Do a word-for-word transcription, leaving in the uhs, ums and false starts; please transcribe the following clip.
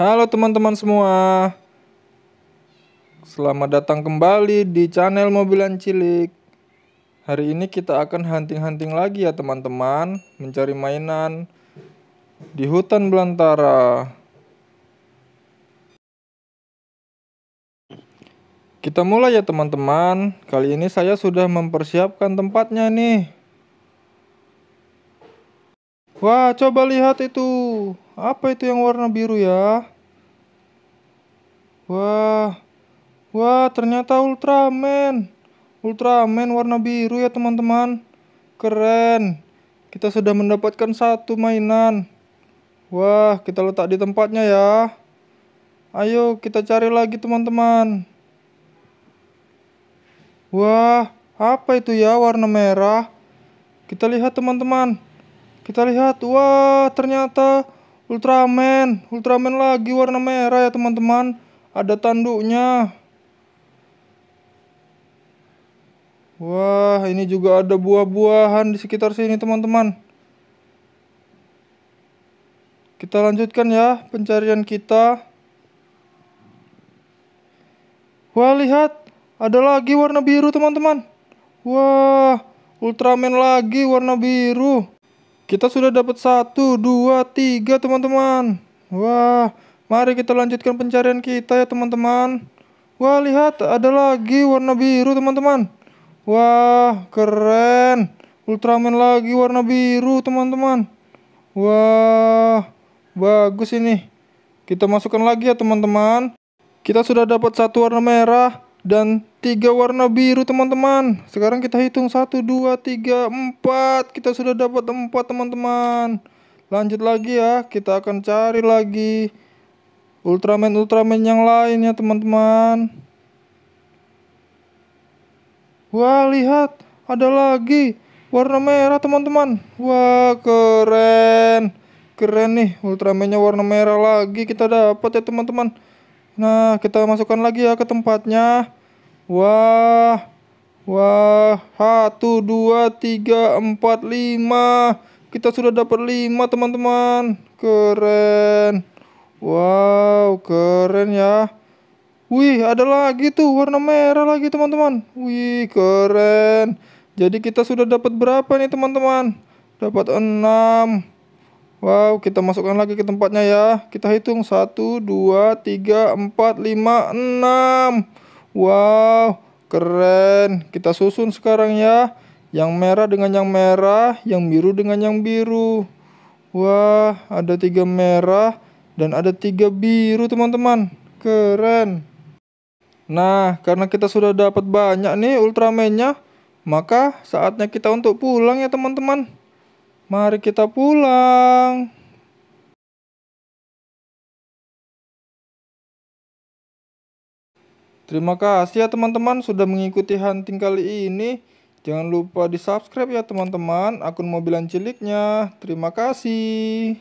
Halo teman-teman semua, selamat datang kembali di channel Mobilan Cilik. Hari ini kita akan hunting-hunting lagi ya teman-teman, mencari mainan di hutan belantara. Kita mulai ya teman-teman. Kali ini saya sudah mempersiapkan tempatnya nih. Wah, coba lihat itu. Apa itu yang warna biru ya? Wah. Wah, ternyata Ultraman. Ultraman warna biru ya teman-teman. Keren. Kita sudah mendapatkan satu mainan. Wah, kita letak di tempatnya ya. Ayo kita cari lagi teman-teman. Wah, apa itu ya warna merah? Kita lihat teman-teman. Kita lihat, wah ternyata Ultraman. Ultraman lagi warna merah ya teman-teman. Ada tanduknya. Wah, ini juga ada buah-buahan di sekitar sini teman-teman. Kita lanjutkan ya pencarian kita. Wah, lihat. Ada lagi warna biru teman-teman. Wah, Ultraman lagi warna biru. Kita sudah dapat satu, dua, tiga teman-teman. Wah, mari kita lanjutkan pencarian kita ya teman-teman. Wah, lihat ada lagi warna biru teman-teman. Wah, keren. Ultraman lagi warna biru teman-teman. Wah, bagus ini. Kita masukkan lagi ya teman-teman. Kita sudah dapat satu warna merah dan tiga warna biru teman-teman. Sekarang kita hitung satu, dua, tiga, empat. Kita sudah dapat empat teman-teman. Lanjut lagi ya. Kita akan cari lagi Ultraman-Ultraman yang lain ya teman-teman. Wah, lihat. Ada lagi warna merah teman-teman. Wah, keren. Keren nih, Ultramannya warna merah lagi kita dapat ya teman-teman. Nah, kita masukkan lagi ya ke tempatnya. Wah. Wah, satu, dua, tiga, empat, lima. Kita sudah dapat lima, teman-teman. Keren. Wow, keren ya. Wih, ada lagi tuh warna merah lagi, teman-teman. Wih, keren. Jadi kita sudah dapat berapa nih, teman-teman? Dapat enam. Wow, kita masukkan lagi ke tempatnya ya. Kita hitung satu, dua, tiga, empat, lima, enam. Wow, keren. Kita susun sekarang ya. Yang merah dengan yang merah, yang biru dengan yang biru. Wah, ada tiga merah dan ada tiga biru teman-teman. Keren. Nah, karena kita sudah dapat banyak nih Ultraman-nya, maka saatnya kita untuk pulang ya teman-teman. Mari kita pulang. Terima kasih ya teman-teman sudah mengikuti hunting kali ini. Jangan lupa di subscribe ya teman-teman akun Mobilan Ciliknya. Terima kasih.